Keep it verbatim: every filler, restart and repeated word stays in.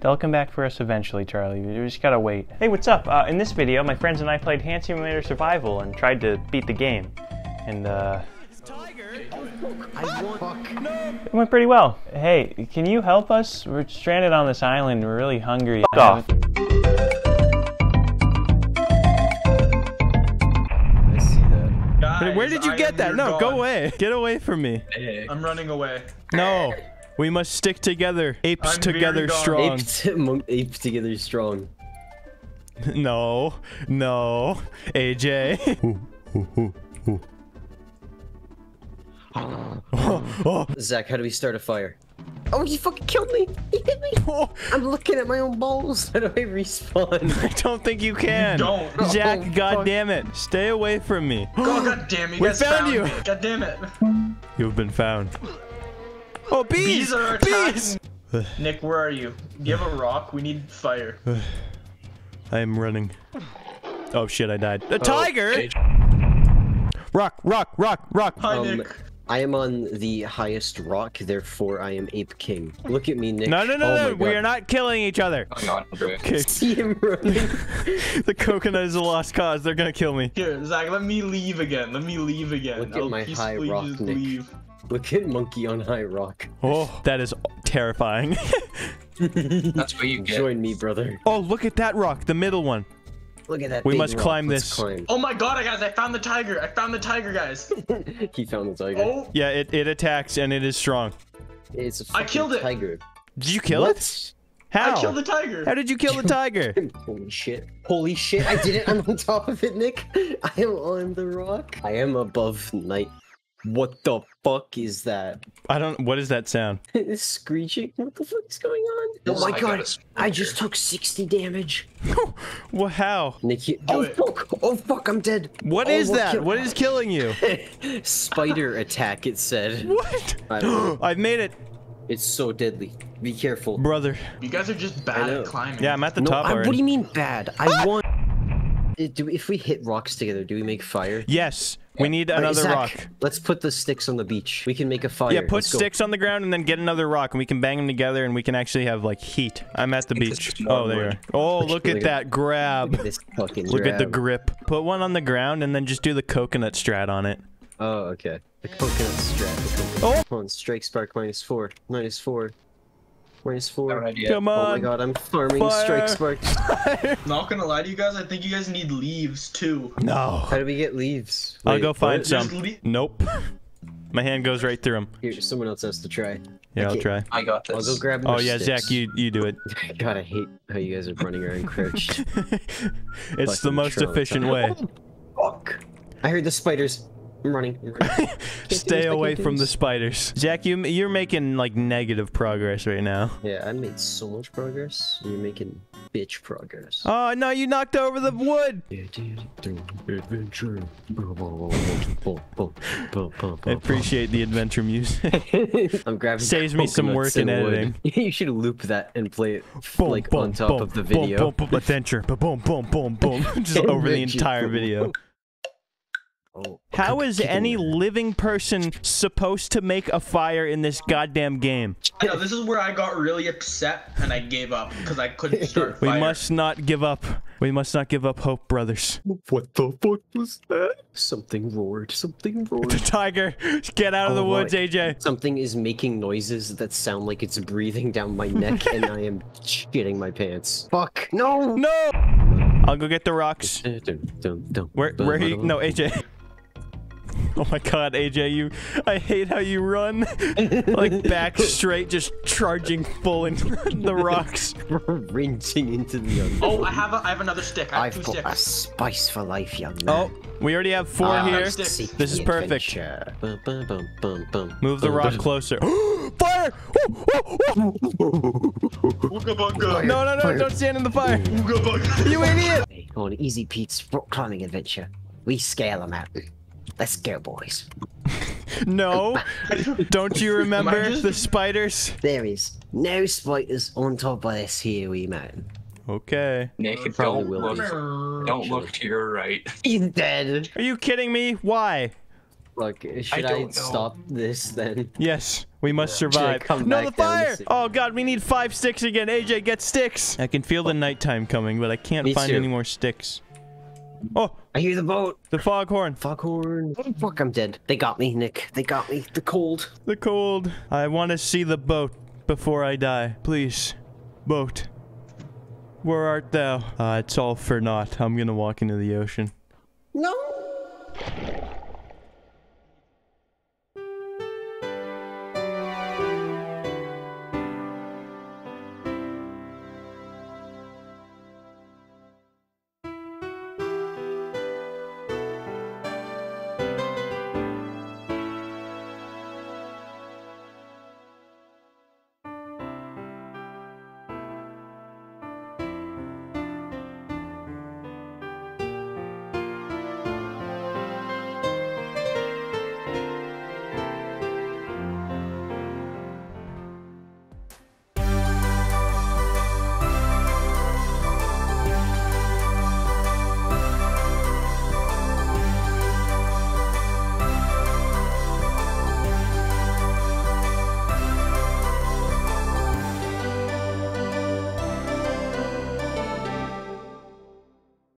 They'll come back for us eventually, Charlie. We just gotta wait. Hey, what's up? Uh, in this video, my friends and I played Hand Simulator Survival and tried to beat the game. And, uh... Tiger. I won. It went pretty well. Hey, can you help us? We're stranded on this island. We're really hungry. Fuck off. I see that. Guys, where did you I get that? No, gone. Go away. Get away from me. I'm running away. No. We must stick together. Apes I'm together strong. Apes, apes together strong. No. No. A J. Ooh, ooh, ooh, ooh. Oh, oh. Zach, how do we start a fire? Oh, he fucking killed me. He hit me. Oh. I'm looking at my own balls. How do I respawn? I don't think you can. You don't. Zach, oh, god fuck. damn it. Stay away from me. Oh, god damn it. You we guys found, found you. Me. God damn it. You've been found. Oh, bees! Bees are bees! Nick, where are you? Do you have a rock? We need fire. I'm running. Oh shit, I died. A oh, tiger! H rock, rock, rock, rock! Hi, um, Nick. I am on the highest rock, therefore I am Ape King. Look at me, Nick. No, no, no, oh, no, we are not killing each other. I'm not. Okay. See him running. The coconut is a lost cause. They're gonna kill me. Here, Zach, let me leave again. Let me leave again. Look at I'll my high rock, Nick. Leave. Look at monkey on high rock. Oh, that is terrifying. That's what you get. Join me, brother. Oh, look at that rock, the middle one. Look at that. We must rock. climb Let's this. Climb. Oh my god, guys, I found the tiger. I found the tiger, guys. He found the tiger. Oh. Yeah, it, it attacks and it is strong. It's a fucking I killed it. tiger. Did you kill what? it? How? I killed the tiger. How did you kill the tiger? Holy shit. Holy shit, I did it. I'm on top of it, Nick. I am on the rock. I am above night. What the fuck is that? I don't. What is that sound? It's screeching. What the fuck is going on? Oh, oh my I god! I just took sixty damage. Well, how? Nicky. Oh fuck! Oh fuck! I'm dead. What oh, is what that? What is killing you? Spider attack. It said. What? I've made it. It's so deadly. Be careful, brother. You guys are just bad at climbing. Yeah, I'm at the no, top I, already. What do you mean bad? I ah! want. Do we, if we hit rocks together, do we make fire? Yes. We need another Zach, rock. Let's put the sticks on the beach. We can make a fire. Yeah, put let's sticks go. on the ground and then get another rock, and we can bang them together, and we can actually have like heat. I'm at the beach. Oh, there you are. Oh, look at that grab. Look at this fucking grab. Look at the grip. Put one on the ground and then just do the coconut strat on it. Oh, okay. The coconut strat. The coconut. Oh, come on, strike spark minus four, minus four. Where's four? Right, yeah. Come on! Oh my god, I'm farming Fire. strike sparks. Not gonna lie to you guys, I think you guys need leaves too. No. How do we get leaves? Wait, I'll go find what? some. Nope. My hand goes right through them. Here, someone else has to try. Yeah, I'll try. I got this. I'll go grab Oh yeah, sticks. Zach, you you do it. God, I hate how you guys are running around crouched. It's like the most efficient way. Oh, fuck! I heard the spiders. I'm running. I'm running. Stay away from the spiders. Zach, you, you're making like negative progress right now. Yeah, I made so much progress. You're making bitch progress. Oh, no, you knocked over the wood. Adventure. I appreciate the adventure music. I'm grabbing Saves me some work in editing. You should loop that and play it boom, like boom, on top boom, of the video. Boom, boom, boom, adventure. Boom, boom, boom, boom. Just adventure. over the entire video. Oh, How is any living person supposed to make a fire in this goddamn game? I know, this is where I got really upset and I gave up because I couldn't start a fire. We must not give up. We must not give up hope, brothers. What the fuck was that? Something roared. Something roared. It's a tiger. Get out of oh, the woods, my. A J. Something is making noises that sound like it's breathing down my neck and I am shitting my pants. Fuck. No. No. I'll go get the rocks. Where, where are you? No, A J. Oh my god, A J, you I hate how you run. Like back straight, just charging full in the rocks. Rinsing into the other. Oh, I have a I have another stick. I have I've two sticks. A spice for life, young man. Oh, we already have four uh, here. This is perfect. Bum, bum, bum, bum, bum, Move the bum, rock bum. closer. Fire! Oh, oh, oh. Ooga bunga. No, no, no, fire. Don't stand in the fire. Ooga bunga. You idiot! Hey, go on, Easy Pete's rock climbing adventure. We scale a mountain. Let's go, boys. No. Don't you remember the spiders? There is no spiders on top of this here wee mountain. Okay. Nick, it probably will look, be. Don't look to your right. He's dead. Are you kidding me? Why? Look, should I, I stop this then? Yes, we must survive. No, the fire! Oh god, we need five sticks again. A J, get sticks! I can feel the nighttime coming, but I can't Me find too. any more sticks. Oh! I hear the boat! The foghorn! Foghorn! Oh, fuck, I'm dead. They got me, Nick. They got me. The cold. The cold. I want to see the boat before I die. Please. Boat. Where art thou? Uh, it's all for naught. I'm gonna walk into the ocean. No!